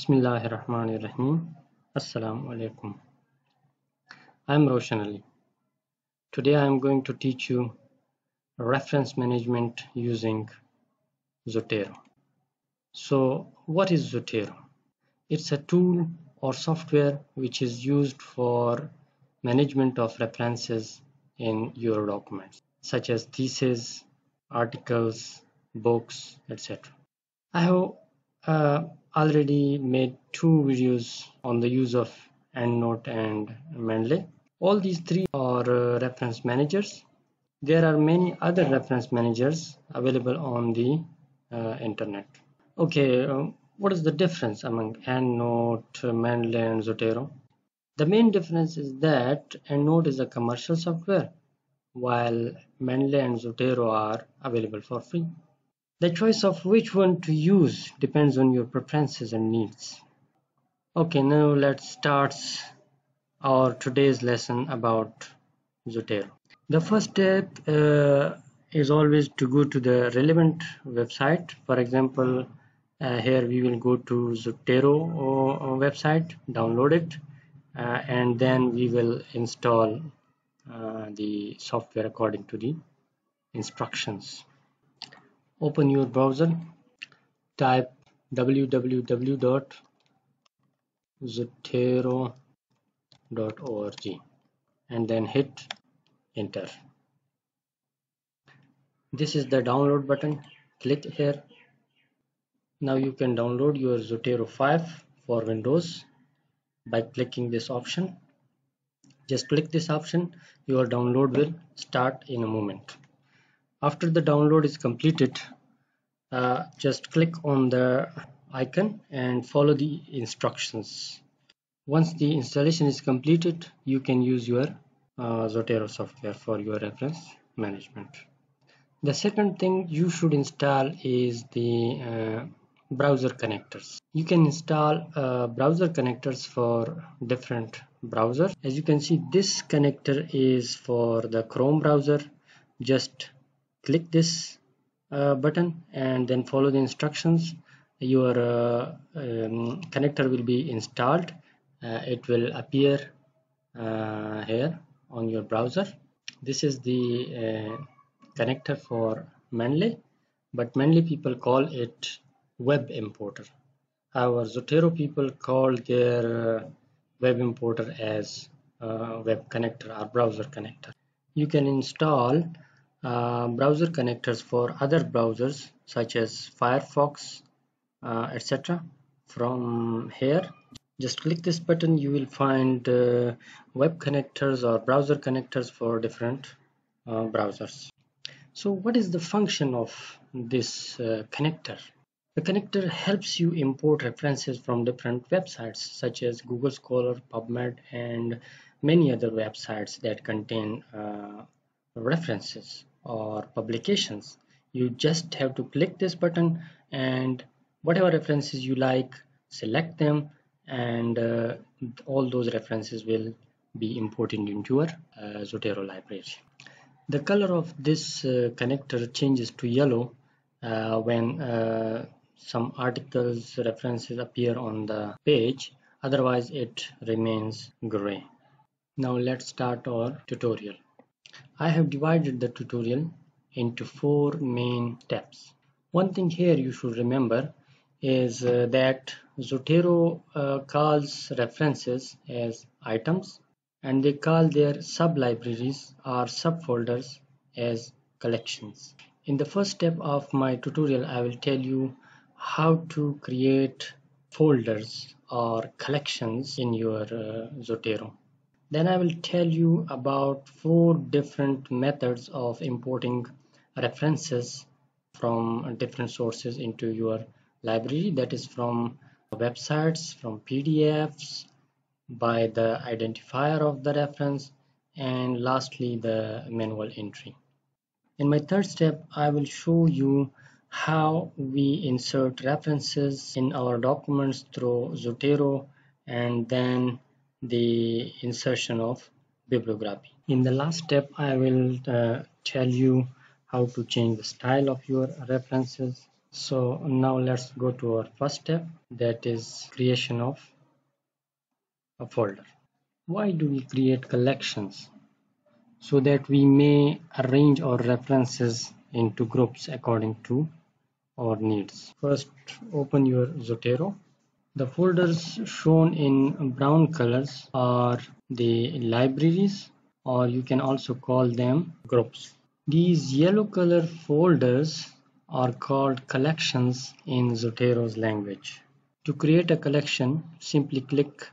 Bismillahirrahmanirrahim. Assalamu alaikum. I'm Roshan Ali. Today I'm going to teach you reference management using Zotero. So what is Zotero? It's a tool or software which is used for management of references in your documents, such as theses, articles, books, etc. I have already made two videos on the use of EndNote and Mendeley. All these three are reference managers. There are many other reference managers available on the internet. Okay, what is the difference among EndNote, Mendeley and Zotero? The main difference is that EndNote is a commercial software, while Mendeley and Zotero are available for free. The choice of which one to use depends on your preferences and needs. Okay, now let's start our today's lesson about Zotero. The first step is always to go to the relevant website. For example, here we will go to Zotero website, download it, and then we will install the software according to the instructions. Open your browser, type www.zotero.org and then hit enter. This is the download button, click here. Now you can download your Zotero 5 for Windows by clicking this option. Just click this option, your download will start in a moment. After the download is completed, just click on the icon and follow the instructions. Once the installation is completed, you can use your Zotero software for your reference management. The second thing you should install is the browser connectors. You can install browser connectors for different browsers. As you can see, this connector is for the Chrome browser. Just click this button and then follow the instructions. Your connector will be installed. It will appear here on your browser. This is the connector for Mendeley, but Mendeley people call it web importer. Our Zotero people call their web importer as web connector or browser connector. You can install browser connectors for other browsers such as Firefox etc. From here, just click this button. You will find web connectors or browser connectors for different browsers. So what is the function of this connector? The connector helps you import references from different websites such as Google Scholar, PubMed and many other websites that contain references or publications. You just have to click this button and whatever references you like, select them, and all those references will be imported into your Zotero library. The color of this connector changes to yellow when some articles references appear on the page, otherwise it remains gray. Now let's start our tutorial. I have divided the tutorial into four main steps. One thing here you should remember is that Zotero calls references as items, and they call their sub-libraries or subfolders as collections. In the first step of my tutorial, I will tell you how to create folders or collections in your Zotero. Then I will tell you about four different methods of importing references from different sources into your library, that is from websites, from PDFs, by the identifier of the reference, and lastly the manual entry. In my third step, I will show you how we insert references in our documents through Zotero and then the insertion of bibliography. In the last step, I will tell you how to change the style of your references So now let's go to our first step, that is creation of a folder. Why do we create collections? So that we may arrange our references into groups according to our needs. First, open your Zotero. The folders shown in brown colors are the libraries, or you can also call them groups. These yellow color folders are called collections in Zotero's language. To create a collection, simply click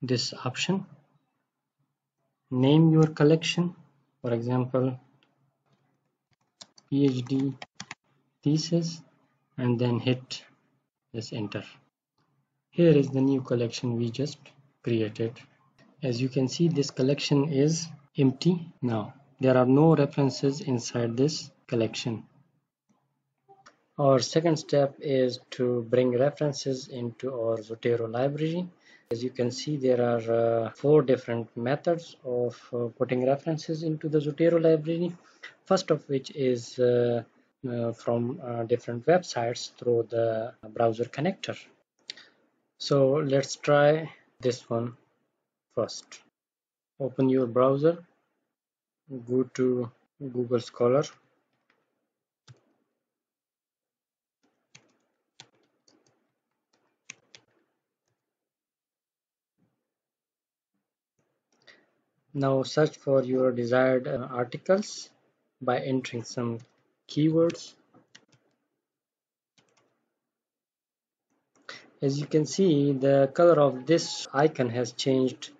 this option. Name your collection, for example PhD thesis, and then hit this enter. Here is the new collection we just created. As you can see, this collection is empty now. There are no references inside this collection. Our second step is to bring references into our Zotero library. As you can see, there are four different methods of putting references into the Zotero library. First of which is from different websites through the browser connector. So let's try this one first. Open your browser, go to Google Scholar. Now search for your desired articles by entering some keywords. As you can see, the color of this icon has changed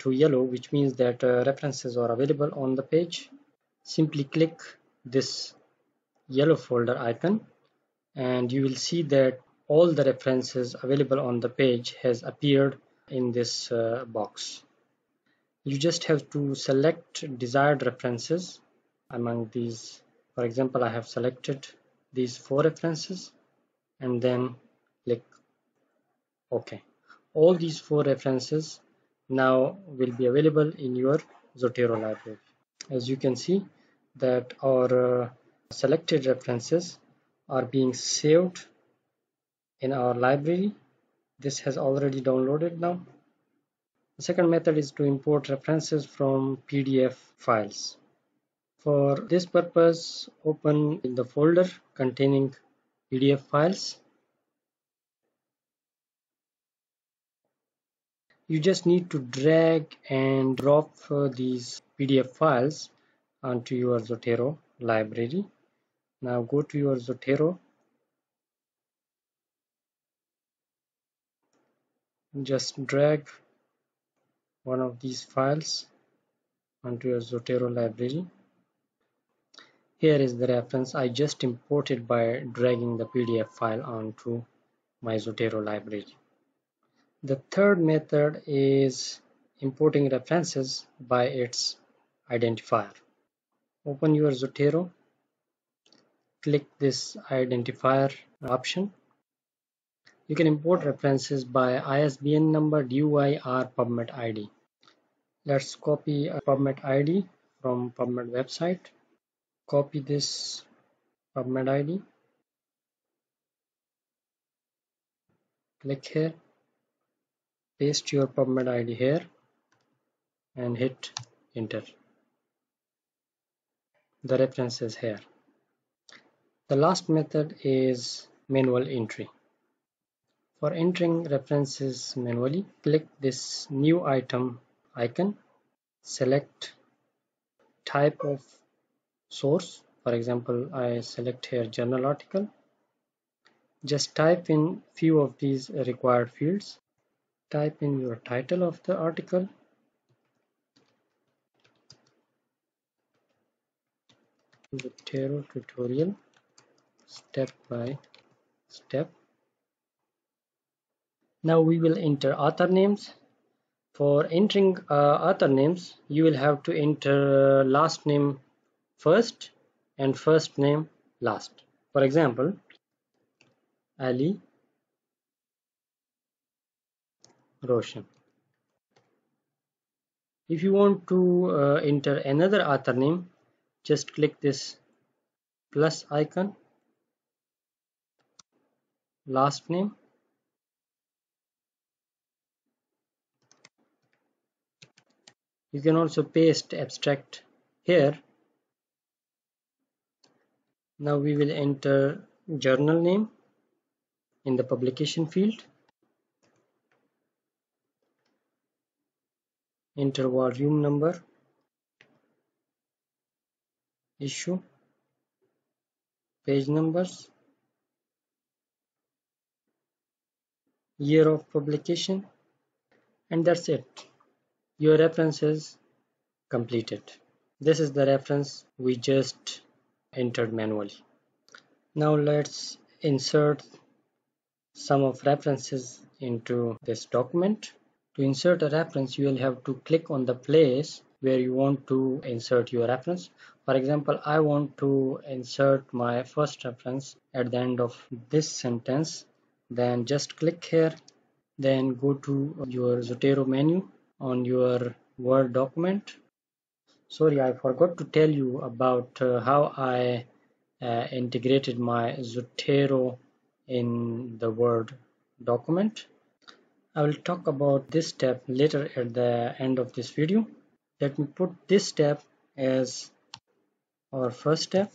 to yellow, which means that references are available on the page. Simply click this yellow folder icon and you will see that all the references available on the page has appeared in this box. You just have to select desired references among these. For example, I have selected these four references and then click OK. All these four references now will be available in your Zotero library. As you can see that our selected references are being saved in our library. This has already downloaded now. The second method is to import references from PDF files. For this purpose, open in the folder containing PDF files. You just need to drag and drop these PDF files onto your Zotero library. Now go to your Zotero. Just drag one of these files onto your Zotero library. Here is the reference I just imported by dragging the PDF file onto my Zotero library. The third method is importing references by its identifier. Open your Zotero, click this identifier option. You can import references by ISBN number, DOI, or PubMed ID. Let's copy a PubMed ID from PubMed website. Copy this PubMed ID. Click here. Paste your PubMed ID here and hit enter. The reference is here. The last method is manual entry. For entering references manually, click this new item icon. Select type of source. For example, I select here journal article. Just type in few of these required fields. Type in your title of the article. Zotero tutorial step by step. Now we will enter author names. For entering author names, you will have to enter last name first and first name last. For example, Ali Roshan. If you want to enter another author name, just click this plus icon last name, you can also paste abstract here. Now we will enter journal name in the publication field, enter volume number, issue, page numbers, year of publication, and that's it. Your reference is completed. This is the reference we just entered manually. Now let's insert some of references into this document. To insert a reference, you will have to click on the place where you want to insert your reference. For example, I want to insert my first reference at the end of this sentence. Then just click here, then go to your Zotero menu on your Word document. Sorry, I forgot to tell you about how I integrated my Zotero in the Word document. I will talk about this step later at the end of this video. Let me put this step as our first step.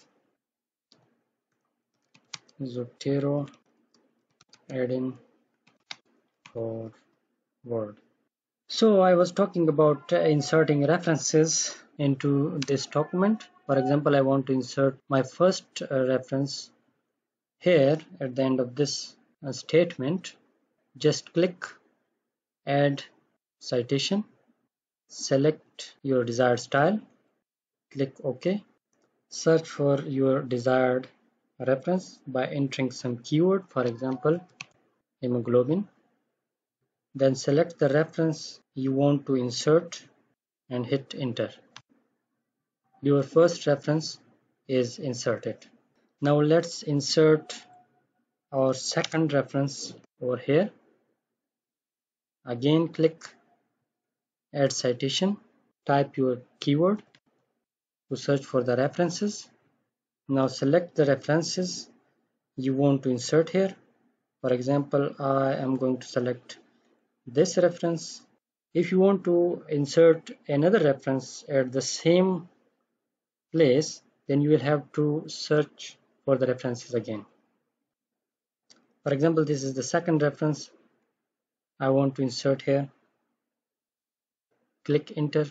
Zotero add-in for Word. So I was talking about inserting references into this document. For example, I want to insert my first reference here at the end of this statement. Just click add citation, select your desired style, click OK, search for your desired reference by entering some keyword, for example hemoglobin, then select the reference you want to insert and hit enter. Your first reference is inserted. Now let's insert our second reference over here. Again click add citation, type your keyword to search for the references. Now select the references you want to insert here. For example, I am going to select this reference. If you want to insert another reference at the same place, then you will have to search for the references again. For example, this is the second reference I want to insert here. Click enter.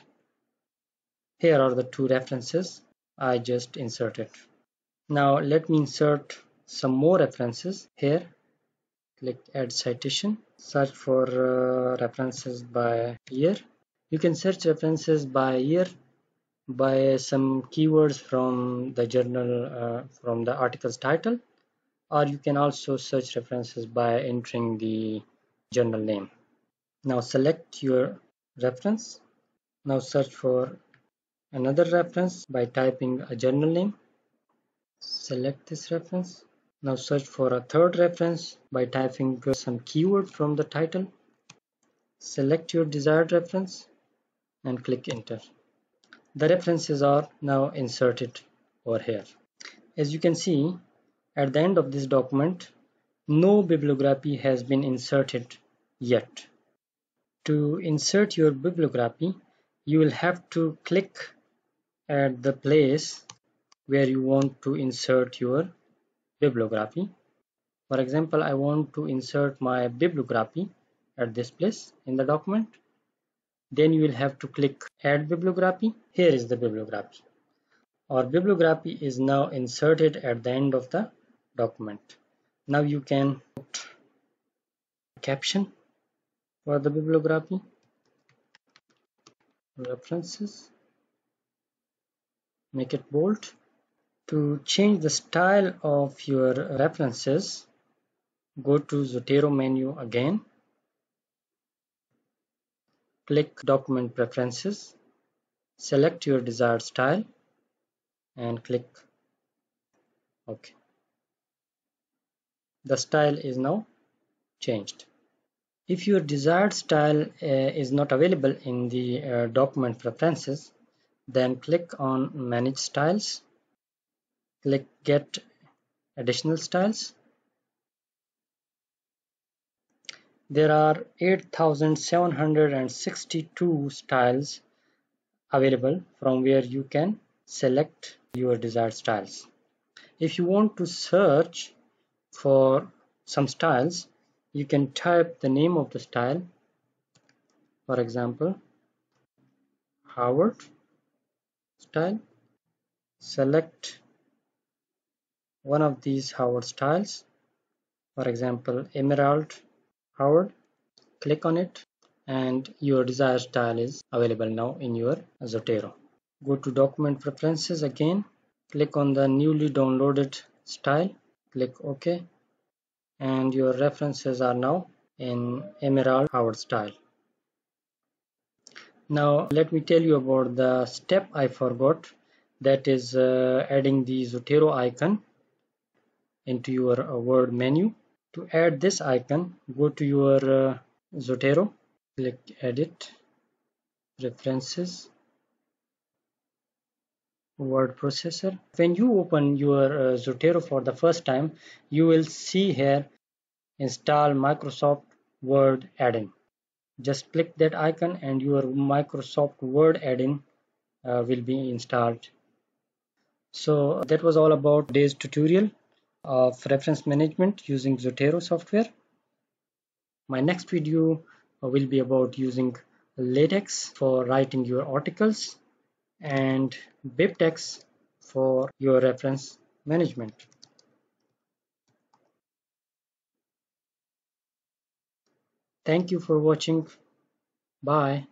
Here are the two references I just inserted. Now let me insert some more references here. Click add citation, search for references by year. You can search references by year by some keywords from the journal, from the article's title, or you can also search references by entering the journal name. Now select your reference. Now search for another reference by typing a journal name. Select this reference. Now search for a third reference by typing some keyword from the title. Select your desired reference and click enter. The references are now inserted over here. As you can see, at the end of this document, no bibliography has been inserted yet. To insert your bibliography, you will have to click at the place where you want to insert your bibliography. For example, I want to insert my bibliography at this place in the document. Then you will have to click add bibliography. Here is the bibliography. Our bibliography is now inserted at the end of the document. Now you can put a caption for the bibliography, references, make it bold. To change the style of your references, go to Zotero menu again, click document preferences, select your desired style and click OK. The style is now changed. If your desired style is not available in the document preferences, then click on manage styles, click get additional styles, there are 8,762 styles available, from where you can select your desired styles. If you want to search for some styles, you can type the name of the style, for example, Harvard style. Select one of these Harvard styles, for example, Emerald Harvard. Click on it and your desired style is available now in your Zotero. Go to document preferences again, click on the newly downloaded style, click OK, and your references are now in Emerald Harvard style. Now let me tell you about the step I forgot, that is adding the Zotero icon into your Word menu. To add this icon, go to your Zotero, click Edit, Preferences, Word Processor. When you open your Zotero for the first time, you will see here Install Microsoft Word Add-in. Just click that icon and your Microsoft Word add-in will be installed. So that was all about today's tutorial of reference management using Zotero software. My next video will be about using LaTeX for writing your articles and BibTeX for your reference management. Thank you for watching. Bye.